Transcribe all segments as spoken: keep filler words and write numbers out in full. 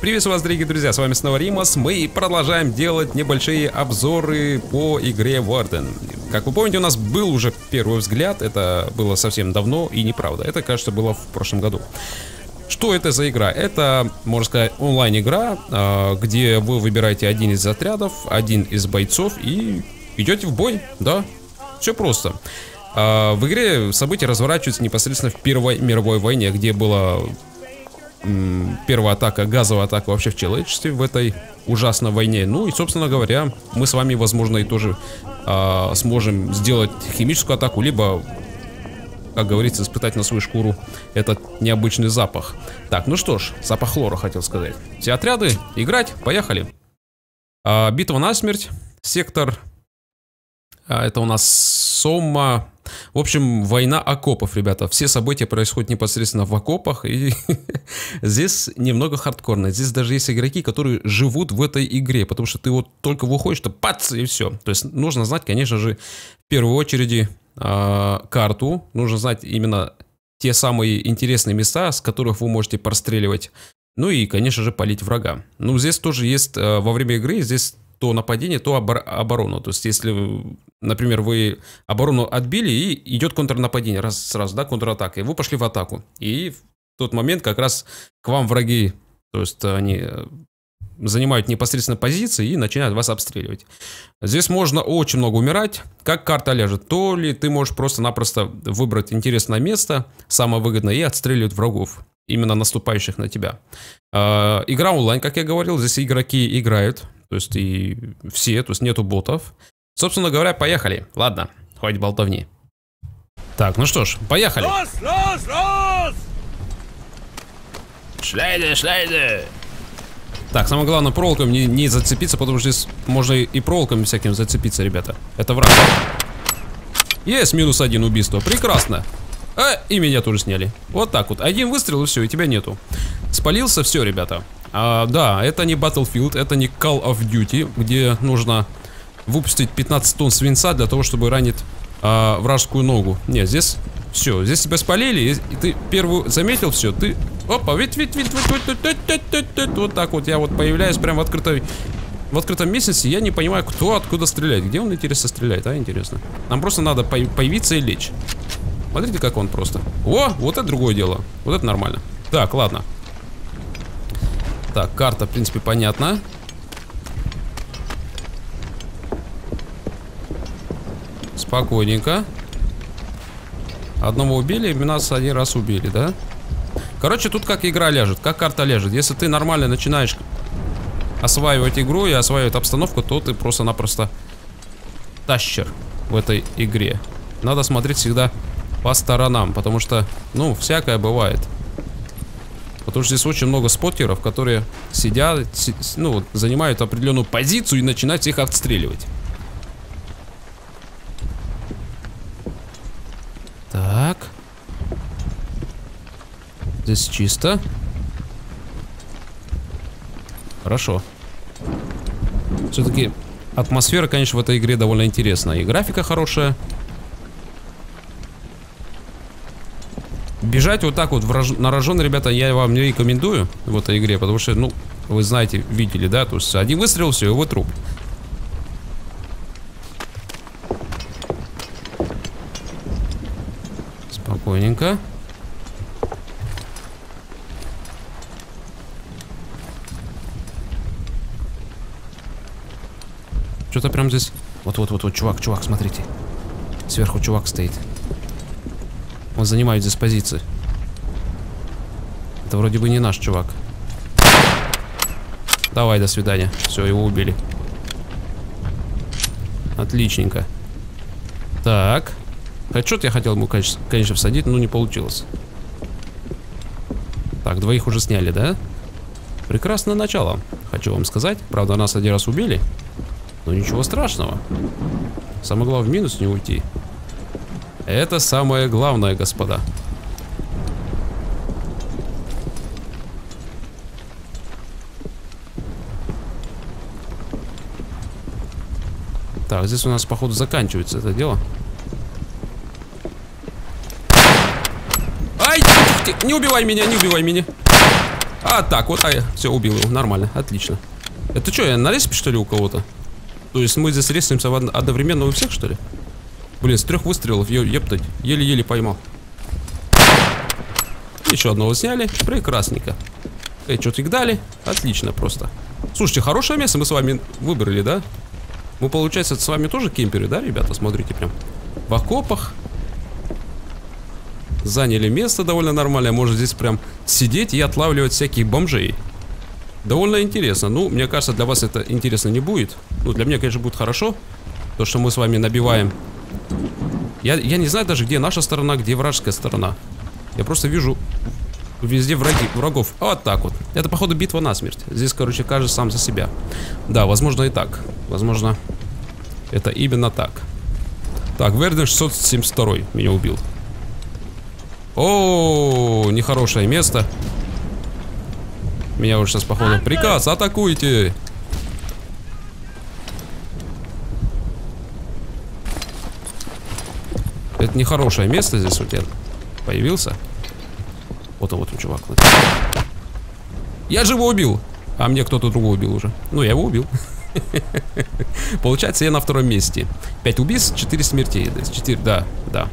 Приветствую вас, дорогие друзья, с вами снова Римас. Мы продолжаем делать небольшие обзоры по игре Verdun. Как вы помните, у нас был уже первый взгляд, это было совсем давно и неправда. Это, кажется, было в прошлом году. Что это за игра? Это, можно сказать, онлайн-игра, где вы выбираете один из отрядов, один из бойцов и идете в бой, да, все просто. В игре события разворачиваются непосредственно в Первой мировой войне, где была первая атака, газовая атака вообще в человечестве в этой ужасной войне. Ну и, собственно говоря, мы с вами, возможно, и тоже а, сможем сделать химическую атаку, либо, как говорится, испытать на свою шкуру этот необычный запах. Так, ну что ж, запах хлора, хотел сказать. Все отряды, играть, поехали. А, битва насмерть, сектор... А, это у нас Сомма... В общем, война окопов, ребята. Все события происходят непосредственно в окопах. И здесь немного хардкорно. Здесь даже есть игроки, которые живут в этой игре. Потому что ты вот только выходишь, то пац, и все. То есть нужно знать, конечно же, в первую очередь э, карту. Нужно знать именно те самые интересные места, с которых вы можете простреливать. Ну и, конечно же, палить врага. Ну, здесь тоже есть э, во время игры, здесь... то нападение, то обор оборону. То есть, если, например, вы оборону отбили, и идет контрнападение, раз сразу, да, контратака, и вы пошли в атаку. И в тот момент как раз к вам враги, то есть они занимают непосредственно позиции и начинают вас обстреливать. Здесь можно очень много умирать, как карта ляжет. То ли ты можешь просто-напросто выбрать интересное место, самое выгодное, и отстреливать врагов, именно наступающих на тебя. Э, игра онлайн, как я говорил, здесь игроки играют. То есть и все, то есть нету ботов. Собственно говоря, поехали. Ладно, хватит болтовни. Так, ну что ж, поехали. Рос, рос, рос! Шляйде, шляйде! Так, самое главное, проволоком не, не зацепиться, потому что здесь можно и проволоками всяким зацепиться, ребята. Это враг. Есть, минус один убийство. Прекрасно. А, и меня тоже сняли. Вот так вот. Один выстрел и все, и тебя нету. Спалился, все, ребята. А, да, это не Battlefield, это не Call of Duty, где нужно выпустить пятнадцать тонн свинца для того, чтобы ранить а, вражескую ногу. Не, здесь все, здесь тебя спалили, и ты первую заметил, все, ты... Опа, вид, вид, вид, вид, вид, вид, вид, вид, вид, вот так вот я вот появляюсь прям в открытой... В открытом месяце я не понимаю, кто откуда стреляет. Где он, интересно, стреляет, а, интересно. Нам просто надо появиться и лечь. Смотрите, как он просто... О, вот это другое дело, вот это нормально. Так, ладно. Так, карта, в принципе, понятна. Спокойненько. Одного убили, нас один раз убили, да? Короче, тут как игра ляжет, как карта ляжет. Если ты нормально начинаешь осваивать игру и осваивать обстановку, то ты просто-напросто тащер в этой игре. Надо смотреть всегда по сторонам, потому что, ну, всякое бывает. Потому что здесь очень много споттеров, которые сидят, ну, занимают определенную позицию и начинают их отстреливать. Так. Здесь чисто. Хорошо. Все-таки атмосфера, конечно, в этой игре довольно интересная. И графика хорошая. Бежать вот так вот враж... на рожон, ребята, я вам не рекомендую в этой игре, потому что, ну, вы знаете, видели, да? То есть один выстрел, все, его труп. Спокойненько. Что-то прям здесь... Вот-вот-вот, чувак, чувак, смотрите. Сверху чувак стоит. Он занимает здесь позиции. Это вроде бы не наш чувак. Давай, до свидания. Все, его убили. Отличненько. Так. А что-то я хотел ему, конечно, конечно, всадить, но не получилось. Так, двоих уже сняли, да? Прекрасное начало, хочу вам сказать. Правда, нас один раз убили. Но ничего страшного. Самое главное, в минус не уйти. Это самое главное, господа. Так, здесь у нас, походу, заканчивается это дело. Ай, не убивай меня, не убивай меня. А, так, вот, а я все, убил его, нормально, отлично. Это что, я на респе, что ли, у кого-то? То есть мы здесь респимся одновременно у всех, что ли? Блин, с трех выстрелов, ептать, еле-еле поймал. Еще одного сняли, прекрасненько. Эй, что-то их дали, отлично просто. Слушайте, хорошее место мы с вами выбрали, да? Мы, получается, с вами тоже кемперы, да, ребята? Смотрите, прям в окопах. Заняли место довольно нормальное. Можно здесь прям сидеть и отлавливать всяких бомжей. Довольно интересно. Ну, мне кажется, для вас это интересно не будет. Ну, для меня, конечно, будет хорошо. То, что мы с вами набиваем. Я, я не знаю даже, где наша сторона, где вражеская сторона. Я просто вижу везде враги, врагов. Вот так вот. Это, походу, битва насмерть. Здесь, короче, каждый сам за себя. Да, возможно и так. Возможно, это именно так. Так, Верден шестьсот семьдесят два меня убил. О, нехорошее место. Меня уже сейчас, походу, приказ, атакуйте. Это нехорошее место здесь вот я появился. Вот, вот он, чувак. Я же его убил. А мне кто-то другого убил уже. Ну, я его убил. Получается, я на втором месте. пять убийств, четыре смертей. четыре, да, да.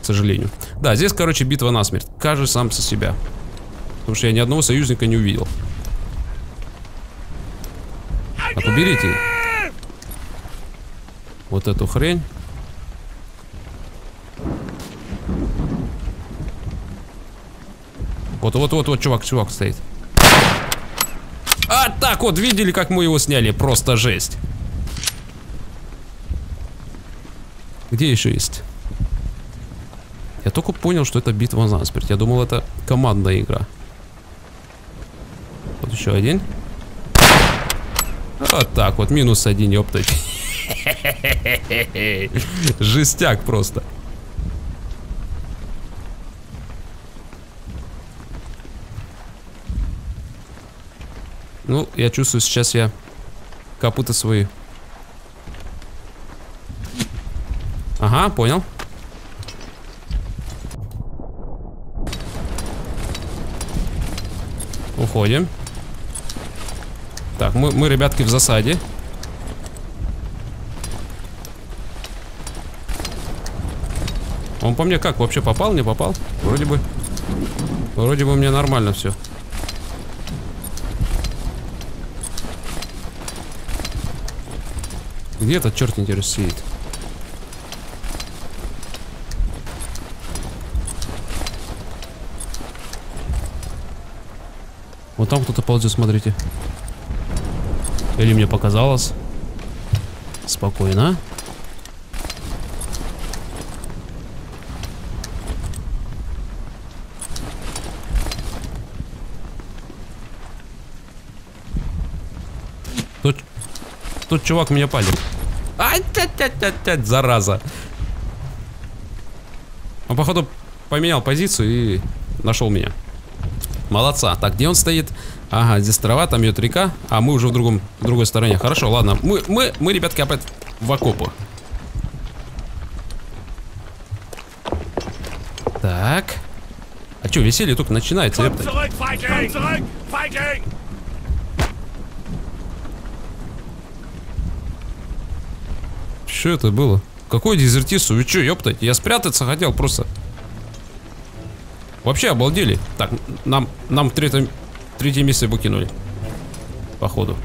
К сожалению. Да, здесь, короче, битва насмерть. Каждый сам со себя. Потому что я ни одного союзника не увидел. Так, уберите вот эту хрень. Вот-вот-вот-вот, чувак, чувак стоит. А, так вот, видели, как мы его сняли? Просто жесть. Где еще есть? Я только понял, что это битва насмерть. Я думал, это командная игра. Вот еще один. Вот так вот, минус один, ёптать. Жестяк просто. Ну, я чувствую, сейчас я капуты свои. Ага, понял. Уходим. Так, мы, мы, ребятки, в засаде. Он по мне как? Вообще попал, не попал? Вроде бы. Вроде бы у меня нормально все. Где этот черт интересует? Вот там кто-то ползет, смотрите. Или мне показалось. Спокойно. Тут, тут чувак меня палит. Ай, тять, тять, тять, тять, зараза. Он, походу, поменял позицию и нашел меня. Молодца. Так, где он стоит? Ага, здесь трава, там идет река. А мы уже в другом, в другой стороне. Хорошо, ладно. Мы, мы, мы, ребятки, опять в окопу. Так. А что, веселье только начинается, ребята. Что это было? Какой дезертирство? Вы что, ёптать? Я спрятаться хотел просто. Вообще обалдели. Так, нам, нам третье, третье место выкинули. Походу.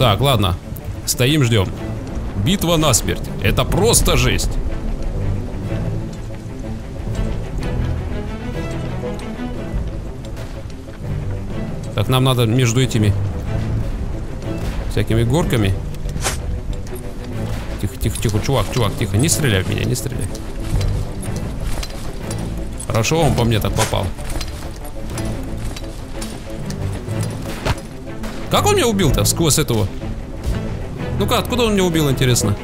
Так, ладно. Стоим, ждем. Битва насмерть. Это просто жесть. Так, нам надо между этими всякими горками. Тихо, тихо, тихо, чувак, чувак, тихо. Не стреляй в меня, не стреляй. Хорошо, он по мне так попал. Как он меня убил-то сквозь этого? Ну-ка, откуда он меня убил, интересно?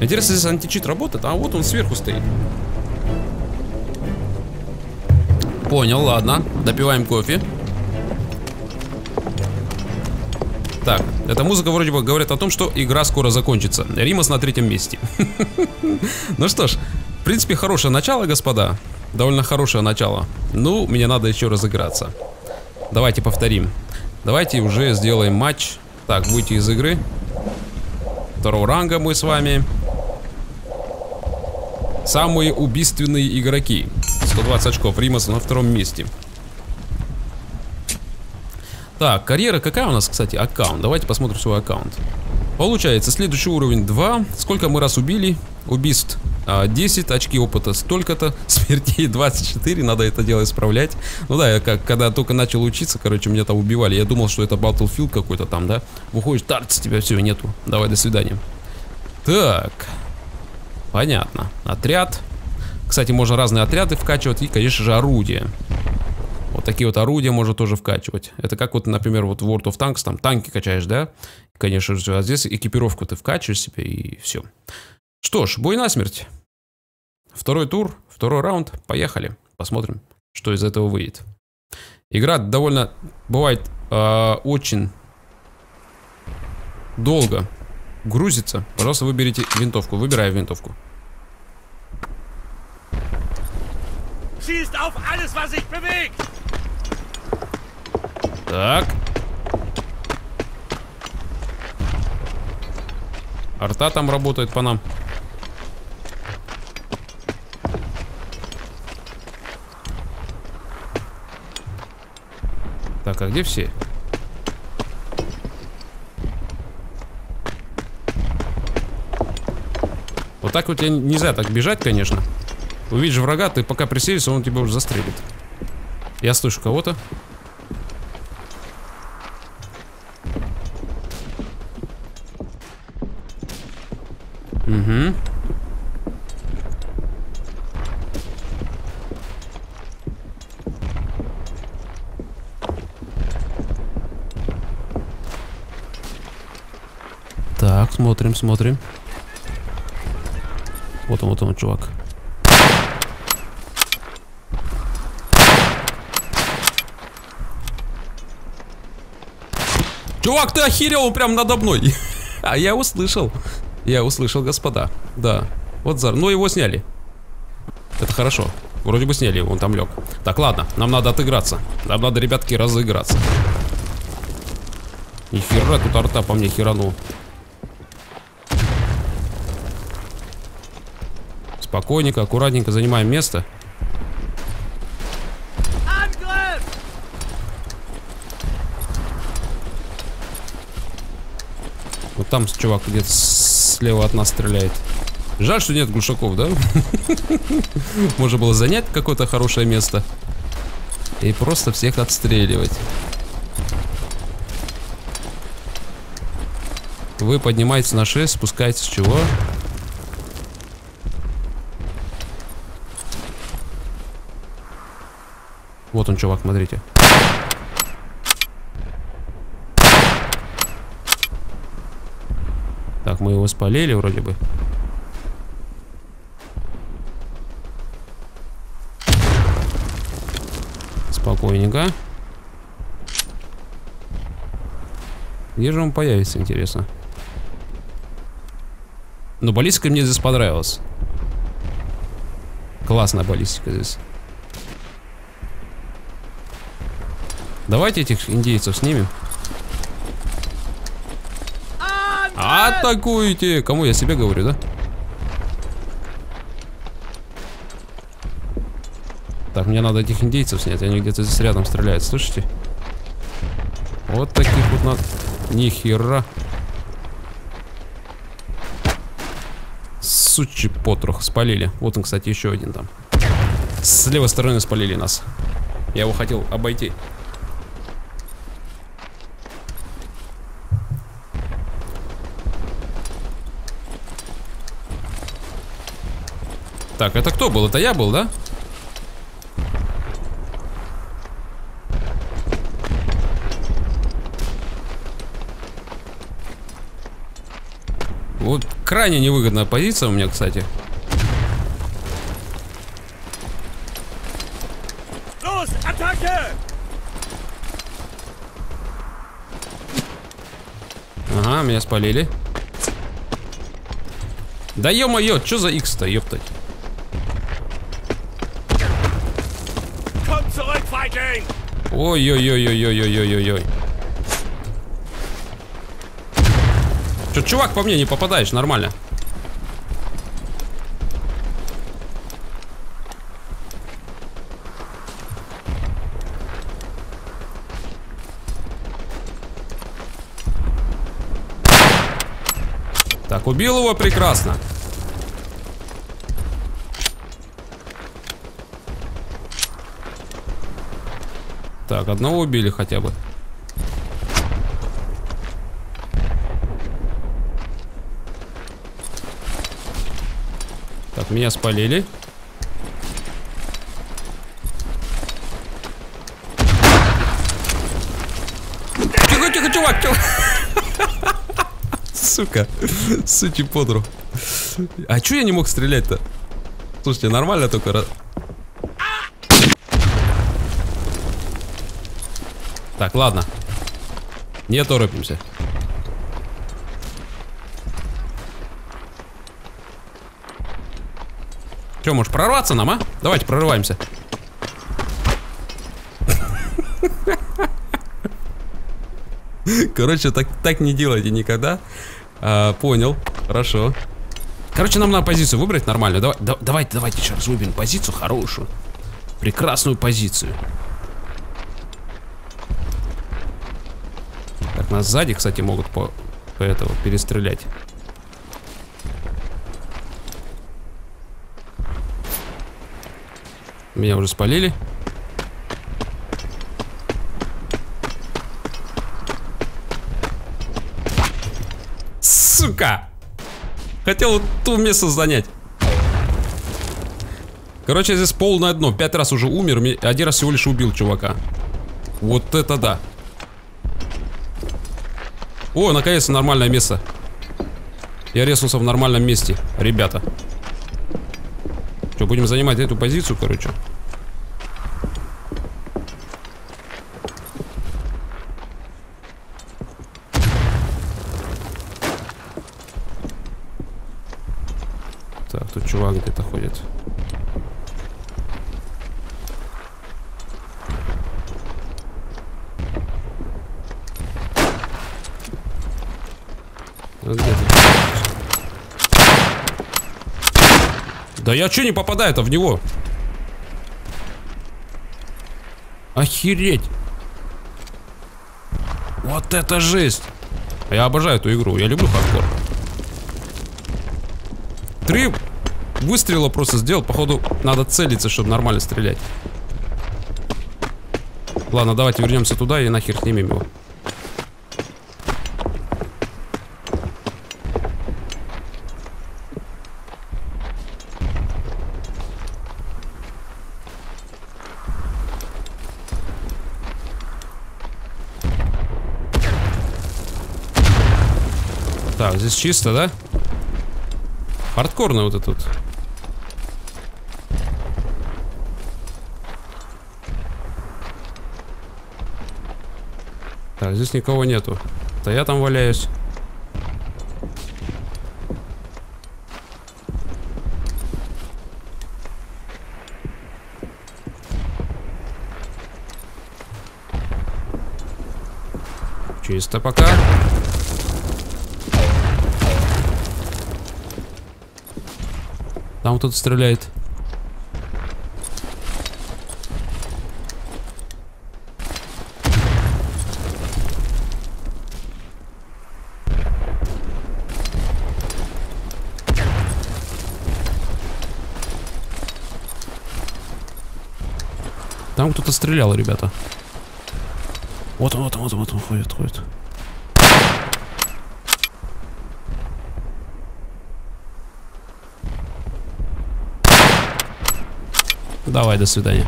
Интересно, здесь античит работает? А вот он сверху стоит. Понял, ладно. Допиваем кофе. Так, эта музыка вроде бы говорит о том, что игра скоро закончится. Римас на третьем месте. Ну что ж, в принципе, хорошее начало, господа. Довольно хорошее начало. Ну, мне надо еще разыграться. Давайте повторим. Давайте уже сделаем матч. Так, выйти из игры. Второго ранга мы с вами. Самые убийственные игроки. сто двадцать очков. Rimass на втором месте. Так, карьера какая у нас, кстати, аккаунт? Давайте посмотрим свой аккаунт. Получается, следующий уровень два. Сколько мы раз убили? Убийств десять, очки опыта столько-то, смертей двадцать четыре, надо это дело исправлять. Ну да, я как, когда только начал учиться, короче, меня там убивали. Я думал, что это Battlefield какой-то там, да? Выходишь, тарц, тебя все, нету. Давай, до свидания. Так. Понятно. Отряд. Кстати, можно разные отряды вкачивать и, конечно же, орудия. Вот такие вот орудия можно тоже вкачивать. Это как вот, например, вот World of Tanks, там танки качаешь, да? Конечно же, а здесь экипировку ты вкачиваешь себе и все. Что ж, бой насмерть. Второй тур, второй раунд. Поехали. Посмотрим, что из этого выйдет. Игра довольно бывает э, очень долго грузится. Пожалуйста, выберите винтовку. Выбираю винтовку. Так. Арта там работает по нам. Так, а где все? Вот так вот тебе нельзя так бежать, конечно. Увидишь врага, ты пока приселишься, он тебя уже застрелит. Я слышу кого-то. Угу. Так, смотрим, смотрим. Вот он, вот он, чувак. Чувак, ты охерел, он прям надо мной. А я услышал. Я услышал, господа. Да. Вот зар. Но его сняли. Это хорошо. Вроде бы сняли его, он там лег. Так, ладно. Нам надо отыграться. Нам надо, ребятки, разыграться. Ни хера тут арта по мне херанул. Спокойненько, аккуратненько занимаем место. Вот там чувак где-то слева от нас стреляет. Жаль, что нет глушаков, да? Можно было занять какое-то хорошее место и просто всех отстреливать. Вы поднимаетесь на шесть, спускаетесь с чего? Вот он, чувак, смотрите. Так, мы его спалили вроде бы. Спокойненько. Где же он появится, интересно? Но баллистика мне здесь понравилась. Классная баллистика здесь. Давайте этих индейцев снимем. Атакуйте! Кому я себе говорю, да? Так, мне надо этих индейцев снять. Они где-то здесь рядом стреляют, слышите? Вот таких вот надо. Нихера. Сучий потрох. Спалили. Вот он, кстати, еще один там. С левой стороны спалили нас. Я его хотел обойти. Так, это кто был? Это я был, да? Вот крайне невыгодная позиция у меня, кстати. Ага, меня спалили. Да ё-моё, что за икс-то, ёптать? Ой-ой-ой-ой-ой-ой-ой-ой. Чё, чувак, по мне не попадаешь, нормально. Так, убил его, прекрасно. Так, одного убили хотя бы. Так, меня спалили. Тихо, тихо, чувак, чувак. Сука, сути подру. А чё я не мог стрелять-то? Слушайте, нормально только раз. Так, ладно. Не торопимся. Чё, может прорваться нам, а? Давайте прорываемся. Короче, так, так не делайте никогда. А, понял, хорошо. Короче, нам надо позицию выбрать нормально. Давай, да, давайте, давайте сейчас выберем позицию хорошую. Прекрасную позицию. Так, нас сзади, кстати, могут по, по этого перестрелять. Меня уже спалили. Сука! Хотел вот ту место занять. Короче, здесь полное дно. Пять раз уже умер, один раз всего лишь убил чувака. Вот это да. О, наконец-то нормальное место. Я резнулся в нормальном месте, ребята. Что, будем занимать эту позицию, короче? Так, тут чувак где-то ходит. Вот да я че не попадаю-то в него? Охереть! Вот это жесть! Я обожаю эту игру, я люблю хардкор. Три выстрела просто сделал. Походу, надо целиться, чтобы нормально стрелять. Ладно, давайте вернемся туда и нахер снимем его. Так, здесь чисто, да? Хардкорно вот это вот. Так, здесь никого нету. Да я там валяюсь. Чисто пока. Там кто-то стреляет. Там кто-то стрелял, ребята. Вот он, вот он, вот он, вот он ходит, ходит. Давай, до свидания.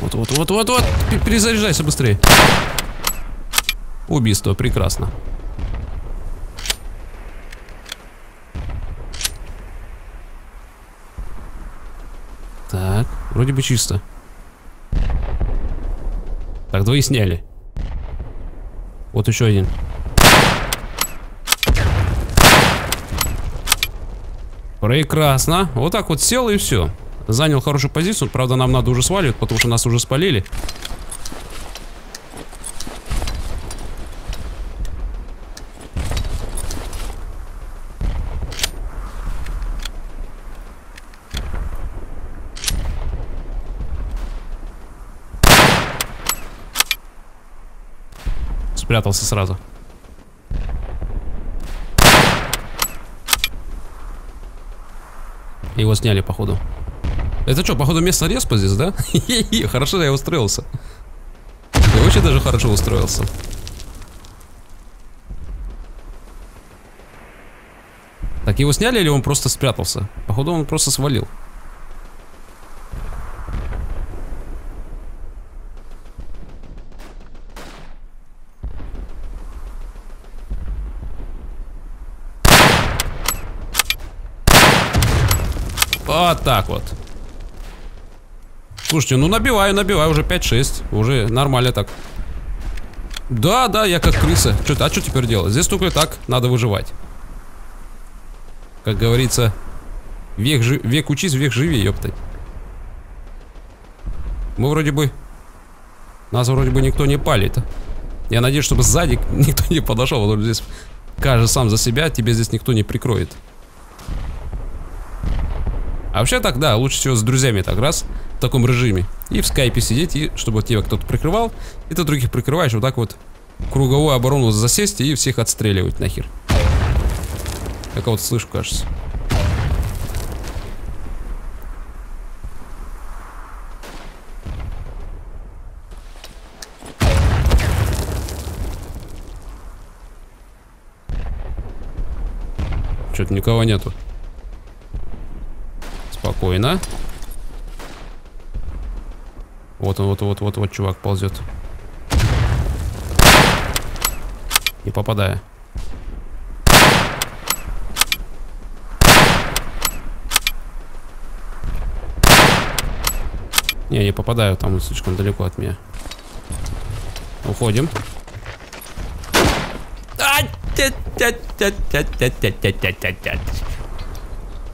Вот, вот, вот, вот, вот. Перезаряжайся быстрее. Убийство, прекрасно. Так, вроде бы чисто. Так, двоих сняли. Вот еще один. Прекрасно. Вот так вот сел и все. Занял хорошую позицию. Правда, нам надо уже сваливать, потому что нас уже спалили. Спрятался сразу. Его сняли, походу. Это что, походу, местный респа здесь, да? Хорошо, я устроился. Я очень даже хорошо устроился. Так, его сняли или он просто спрятался? Походу, он просто свалил. Вот так вот. Слушайте, ну набиваю, набиваю, уже пять-шесть. Уже нормально так. Да, да, я как крыса. Чё, а что теперь делать? Здесь только так надо выживать. Как говорится, век, жи, век учись, век живи, ёптать. Мы вроде бы... Нас вроде бы никто не палит. Я надеюсь, чтобы сзади никто не подошел. Вот здесь каждый сам за себя, тебе здесь никто не прикроет. А вообще так, да, лучше всего с друзьями так раз, в таком режиме. И в скайпе сидеть, и чтобы тебя кто-то прикрывал, и ты других прикрываешь, вот так вот круговую оборону засесть и всех отстреливать нахер. Я кого-то слышу, кажется. Что-то никого нету. Спокойно. Вот он, вот, вот, вот, вот, чувак ползет. Не попадая. Не, не попадаю, там слишком далеко от меня. Уходим.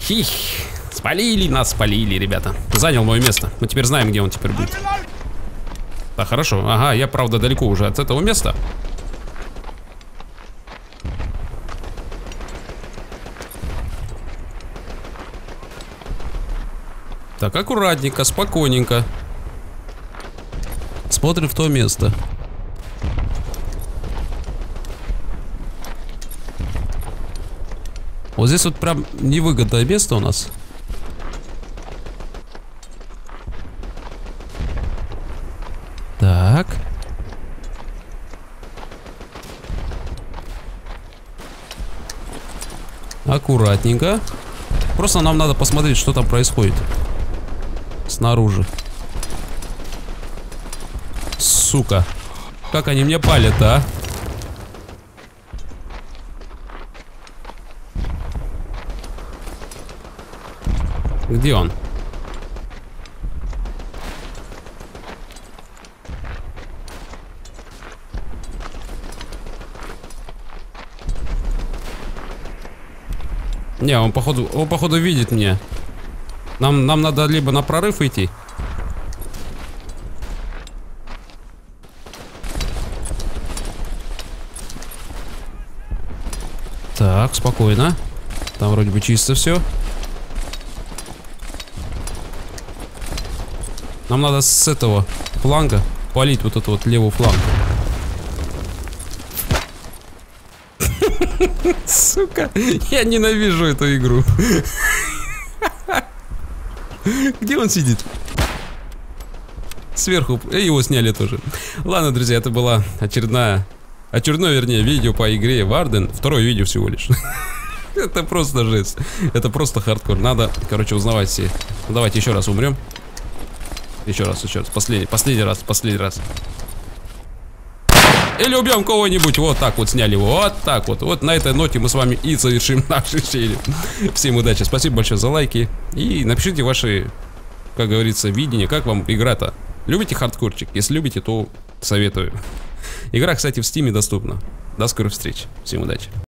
Хих. Спалили, нас спалили, ребята. Занял мое место. Мы теперь знаем, где он теперь будет. Да, хорошо. Ага, я, правда, далеко уже от этого места. Так, аккуратненько, спокойненько. Смотрим в то место. Вот здесь вот прям невыгодное место у нас. Так. Аккуратненько. Просто нам надо посмотреть, что там происходит. Снаружи. Сука. Как они мне палят, а? Где он? Не, он походу, он походу видит меня. Нам, нам надо либо на прорыв идти. Так, спокойно. Там вроде бы чисто все. Нам надо с этого фланга палить вот этот вот левый фланг. Сука, я ненавижу эту игру. Где он сидит? Сверху. Его сняли тоже. Ладно, друзья, это была очередная... Очередное, вернее, видео по игре Verdun. Второе видео всего лишь. Это просто жесть. Это просто хардкор. Надо, короче, узнавать все. Ну, давайте еще раз умрем. Еще раз, еще раз. Последний, последний раз, последний раз. Или убьем кого-нибудь. Вот так вот сняли его. Вот так вот. Вот на этой ноте мы с вами и завершим нашу серию. Всем удачи. Спасибо большое за лайки. И напишите ваши, как говорится, видения. Как вам игра-то? Любите хардкорчик? Если любите, то советую. Игра, кстати, в Стиме доступна. До скорых встреч. Всем удачи.